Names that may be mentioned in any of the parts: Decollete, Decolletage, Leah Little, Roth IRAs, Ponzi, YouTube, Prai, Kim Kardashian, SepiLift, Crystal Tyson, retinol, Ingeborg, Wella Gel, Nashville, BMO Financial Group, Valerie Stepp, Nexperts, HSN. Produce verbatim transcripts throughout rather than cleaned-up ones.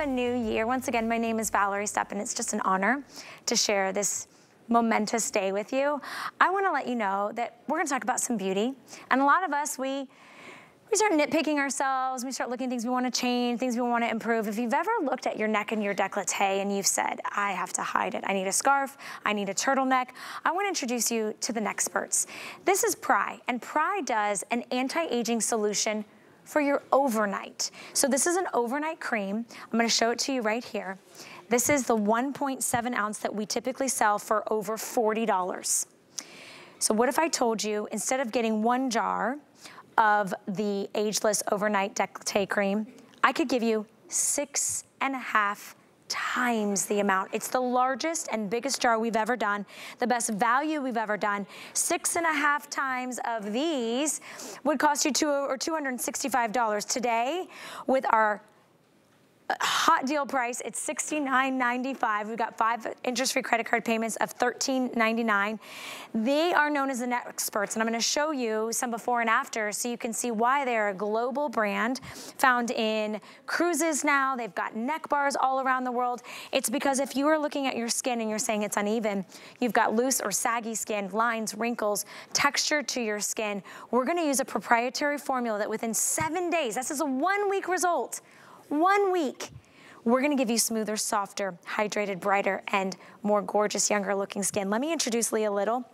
A new year. Once again, my name is Valerie Stepp, and it's just an honor to share this momentous day with you. I want to let you know that we're going to talk about some beauty, and a lot of us, we we start nitpicking ourselves, we start looking at things we want to change, things we want to improve. If you've ever looked at your neck and your décolleté and you've said, I have to hide it, I need a scarf, I need a turtleneck, I want to introduce you to the Nexperts. This is Prai, and Prai does an anti-aging solution for your overnight. So this is an overnight cream. I'm gonna show it to you right here. This is the one point seven ounce that we typically sell for over forty dollars. So what if I told you, instead of getting one jar of the Ageless Overnight Décolleté Cream, I could give you six and a half times the amount. It's the largest and biggest jar we've ever done, the best value we've ever done. Six and a half times of these would cost you two or two hundred sixty-five dollars. Today, with our hot deal price, it's sixty-nine ninety-five. We've got five interest-free credit card payments of thirteen ninety-nine. They are known as the Nexperts, and I'm going to show you some before and after so you can see why they're a global brand found in cruises now. They've got neck bars all around the world. It's because if you are looking at your skin and you're saying it's uneven, you've got loose or saggy skin, lines, wrinkles, texture to your skin, we're going to use a proprietary formula that within seven days, this is a one-week result, one week, we're gonna give you smoother, softer, hydrated, brighter, and more gorgeous, younger looking skin. Let me introduce Leah Little.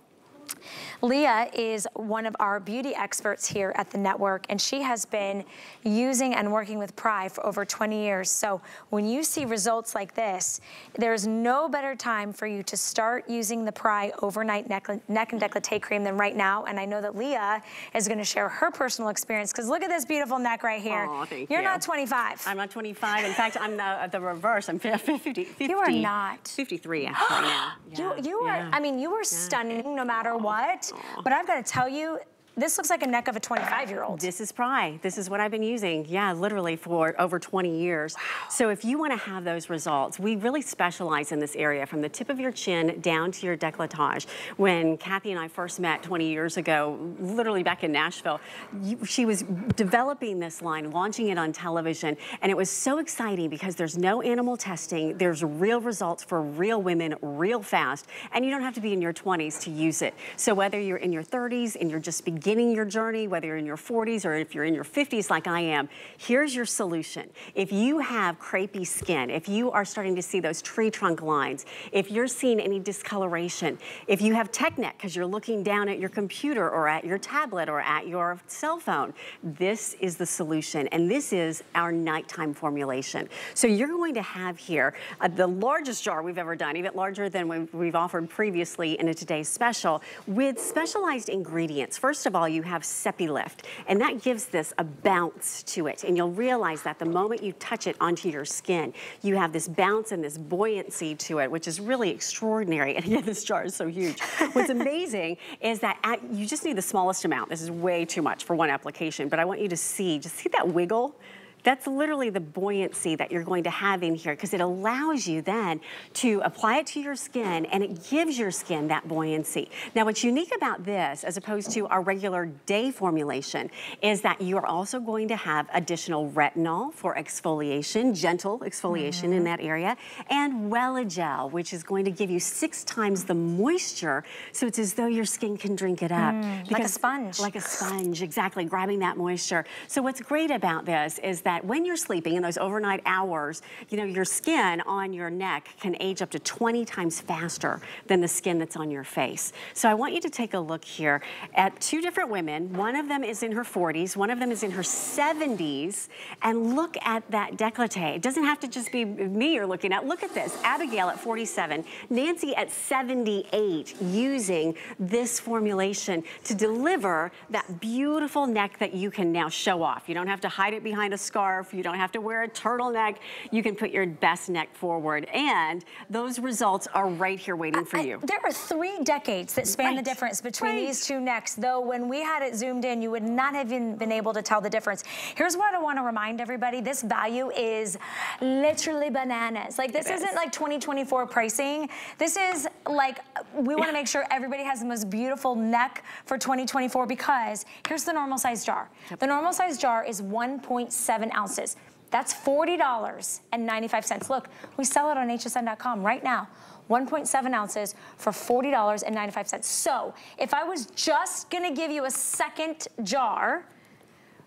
Leah is one of our beauty experts here at the network, and she has been using and working with Prai for over twenty years. So when you see results like this, there's no better time for you to start using the Prai Overnight Neck, neck and Décolleté Cream than right now. And I know that Leah is going to share her personal experience, because look at this beautiful neck right here. Oh, thank You're you. not twenty-five. I'm not twenty-five. In fact, I'm the, the reverse. I'm fifty, fifty. You are not. fifty-three, actually. Yeah. You, you are, yeah. I mean, you were yeah. stunning no matter what, but I've got to tell you, this looks like a neck of a twenty-five year old. This is Prai. This is what I've been using, yeah, literally for over twenty years. Wow. So if you want to have those results, we really specialize in this area from the tip of your chin down to your décolletage. When Kathy and I first met twenty years ago, literally back in Nashville, you, she was developing this line, launching it on television, and it was so exciting because there's no animal testing, there's real results for real women, real fast, and you don't have to be in your twenties to use it. So whether you're in your thirties and you're just beginning beginning your journey, whether you're in your forties or if you're in your fifties like I am, here's your solution. If you have crepey skin, if you are starting to see those tree trunk lines, if you're seeing any discoloration, if you have tech neck because you're looking down at your computer or at your tablet or at your cell phone, this is the solution, and this is our nighttime formulation. So you're going to have here uh, the largest jar we've ever done, even larger than we've, we've offered previously in a today's special, with specialized ingredients. First of all, you have SepiLift, and that gives this a bounce to it, and you'll realize that the moment you touch it onto your skin, you have this bounce and this buoyancy to it, which is really extraordinary. And again, this jar is so huge. What's amazing is that at, you just need the smallest amount. This is way too much for one application, but I want you to see, just see that wiggle? That's literally the buoyancy that you're going to have in here, because it allows you then to apply it to your skin, and it gives your skin that buoyancy. Now, what's unique about this, as opposed to our regular day formulation, is that you're also going to have additional retinol for exfoliation, gentle exfoliation mm-hmm. in that area, and Wella Gel, which is going to give you six times the moisture, so it's as though your skin can drink it up. Mm, like a sponge. Like a sponge, exactly, grabbing that moisture. So what's great about this is that when you're sleeping in those overnight hours, you know, your skin on your neck can age up to twenty times faster than the skin that's on your face. So I want you to take a look here at two different women. One of them is in her forties, one of them is in her seventies, and look at that décolleté. It doesn't have to just be me you're looking at. Look at this. Abigail at forty-seven, Nancy at seventy-eight, using this formulation to deliver that beautiful neck that you can now show off. You don't have to hide it behind a scarf. You don't have to wear a turtleneck. You can put your best neck forward, and those results are right here waiting for I, you. I, there are three decades that span right. the difference between right. these two necks, though when we had it zoomed in, you would not have even been able to tell the difference. Here's what I want to remind everybody. This value is literally bananas. Like, this it isn't is. like twenty twenty-four pricing. This is like, we want to make sure everybody has the most beautiful neck for twenty twenty-four, because here's the normal size jar. Yep. The normal size jar is one point seven ounces. That's forty dollars and ninety-five cents. Look, we sell it on H S N dot com right now. one point seven ounces for forty dollars and ninety-five cents. So if I was just gonna give you a second jar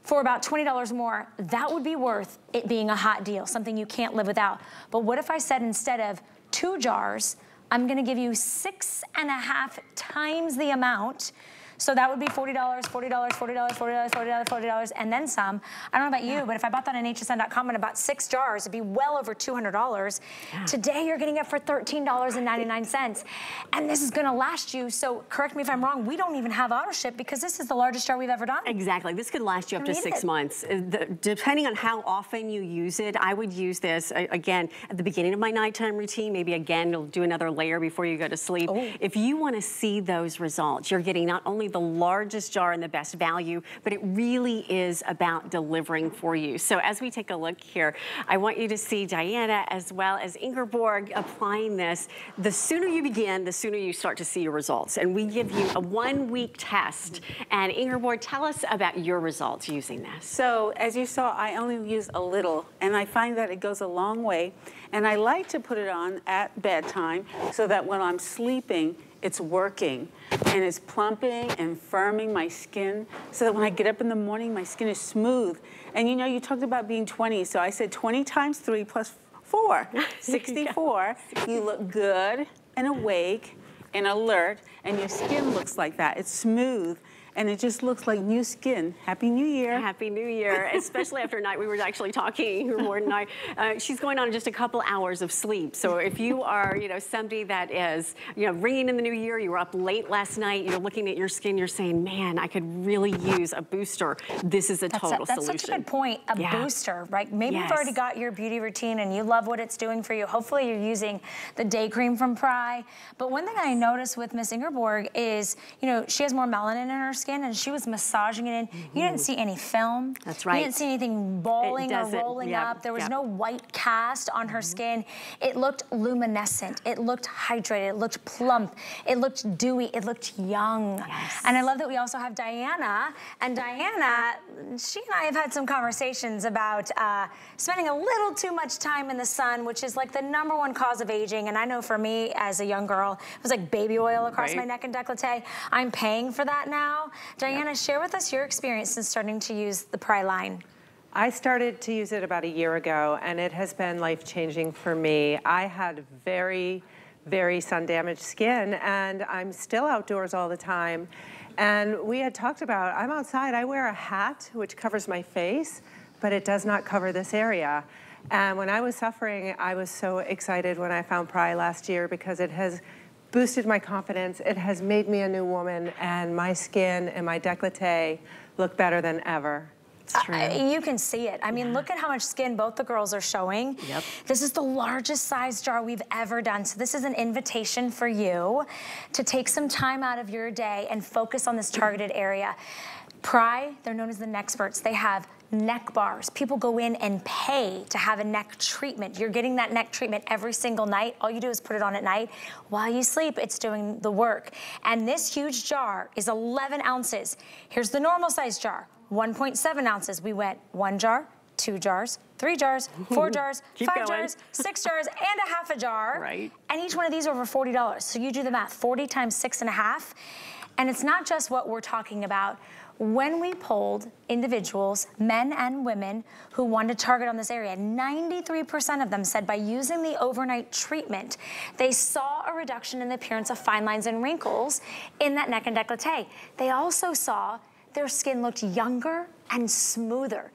for about twenty dollars more, that would be worth it being a hot deal, something you can't live without. But what if I said instead of two jars, I'm gonna give you six and a half times the amount. So that would be forty dollars, forty dollars, forty dollars, forty dollars, forty dollars, forty dollars, and then some. I don't know about you, yeah. but if I bought that on H S N dot com and about six jars, it'd be well over two hundred dollars. Yeah. Today, you're getting it for thirteen dollars and ninety-nine cents. And this is gonna last you, so correct me if I'm wrong, we don't even have auto ship because this is the largest jar we've ever done. Exactly, this could last you up to six months. Depending on how often you use it, I would use this, again, at the beginning of my nighttime routine, maybe again, you'll do another layer before you go to sleep. Oh. If you wanna see those results, you're getting not only the largest jar and the best value, but it really is about delivering for you. So as we take a look here, I want you to see Diana as well as Ingeborg applying this. The sooner you begin, the sooner you start to see your results. And we give you a one-week test. And Ingeborg, tell us about your results using this. So as you saw, I only use a little, and I find that it goes a long way. And I like to put it on at bedtime so that when I'm sleeping, it's working, and it's plumping and firming my skin so that when I get up in the morning, my skin is smooth. And you know, you talked about being twenty, so I said twenty times three plus four, sixty-four. You look good and awake and alert, and your skin looks like that. It's smooth. And it just looks like new skin. Happy New Year. Happy New Year, especially after night. We were actually talking, Warden and I. Uh, she's going on just a couple hours of sleep. So if you are, you know, somebody that is, you know, ringing in the new year, you were up late last night, you're looking at your skin, you're saying, man, I could really use a booster. This is a that's total a, that's solution. That's such a good point, a yeah. booster, right? Maybe yes. you've already got your beauty routine and you love what it's doing for you. Hopefully you're using the day cream from Prai. But one thing I noticed with Miss Ingeborg is, you know, she has more melanin in her skin. And she was massaging it in. Mm-hmm. You didn't see any film. That's right. You didn't see anything balling or rolling yep. up. There was yep. no white cast on her mm-hmm. skin. It looked luminescent. It looked hydrated. It looked plump. It looked dewy. It looked young. Yes. And I love that we also have Diana. And Diana, she and I have had some conversations about uh, spending a little too much time in the sun, which is like the number one cause of aging. And I know for me as a young girl, it was like baby oil across right. my neck and décolleté. I'm paying for that now. Diana, yep. share with us your experience in starting to use the Prai line. I started to use it about a year ago, and it has been life-changing for me. I had very, very sun-damaged skin, and I'm still outdoors all the time. And we had talked about, I'm outside, I wear a hat, which covers my face, but it does not cover this area. And when I was suffering, I was so excited when I found Prai last year because it has boosted my confidence. It has made me a new woman, and my skin and my décolleté look better than ever. It's true. Uh, you can see it. I mean, yeah. look at how much skin both the girls are showing. Yep. This is the largest size jar we've ever done. So this is an invitation for you to take some time out of your day and focus on this targeted area. Prai, they're known as the Nexperts. They have neck bars. People go in and pay to have a neck treatment. You're getting that neck treatment every single night. All you do is put it on at night. While you sleep, it's doing the work. And this huge jar is eleven ounces. Here's the normal size jar, one point seven ounces. We went one jar, two jars, three jars, four jars, five going. jars, six jars, and a half a jar. Right. And each one of these are over forty dollars. So you do the math, forty times six and a half. And it's not just what we're talking about. When we polled individuals, men and women, who wanted to target on this area, ninety-three percent of them said by using the overnight treatment, they saw a reduction in the appearance of fine lines and wrinkles in that neck and décolleté. They also saw their skin looked younger and smoother.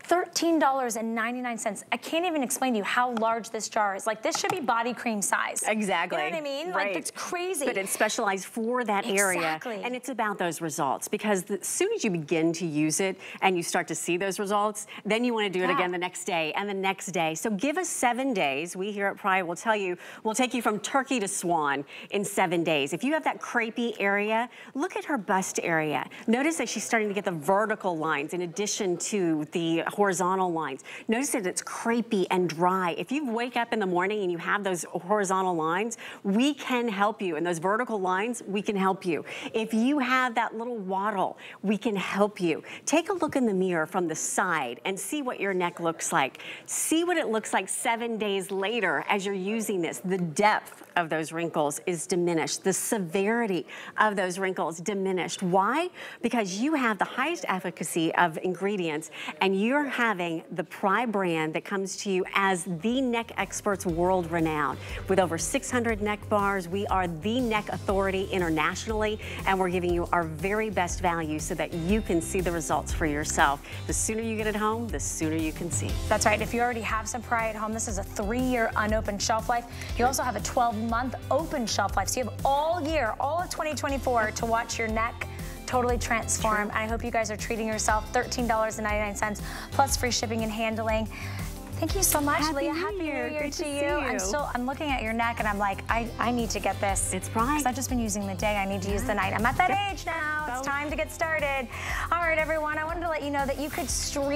thirteen dollars and ninety-nine cents. I can't even explain to you how large this jar is. Like, this should be body cream size. Exactly. You know what I mean? Right. Like, it's crazy. But it's specialized for that exactly. area. Exactly. And it's about those results, because as soon as you begin to use it and you start to see those results, then you want to do it yeah. again the next day and the next day. So give us seven days. We here at Prai will tell you, we'll take you from turkey to swan in seven days. If you have that crepey area, look at her bust area. Notice that she's starting to get the vertical line. lines in addition to the horizontal lines. Notice that it's crepey and dry. If you wake up in the morning and you have those horizontal lines, we can help you. And those vertical lines, we can help you. If you have that little waddle, we can help you. Take a look in the mirror from the side and see what your neck looks like. See what it looks like seven days later as you're using this. The depth of those wrinkles is diminished. The severity of those wrinkles diminished. Why? Because you have the highest efficacy of ingredients and you're having the Prai brand that comes to you as the neck experts world renowned. With over six hundred neck bars, we are the neck authority internationally, and we're giving you our very best value so that you can see the results for yourself. The sooner you get it home, the sooner you can see. That's right. If you already have some Prai at home, this is a three-year unopened shelf life. You also have a twelve-month open shelf life. So you have all year, all of twenty twenty-four to watch your neck totally transform. I hope you guys are treating yourself. thirteen ninety-nine plus free shipping and handling. Thank you so much, Happy Leah. New Happy New Year, Year to, to you. you. I'm still, I'm looking at your neck and I'm like, I, I need to get this. It's Prai. Because I've just been using the day, I need to yeah. use the night. I'm at that yep. age now. Both. It's time to get started. All right, everyone, I wanted to let you know that you could stream.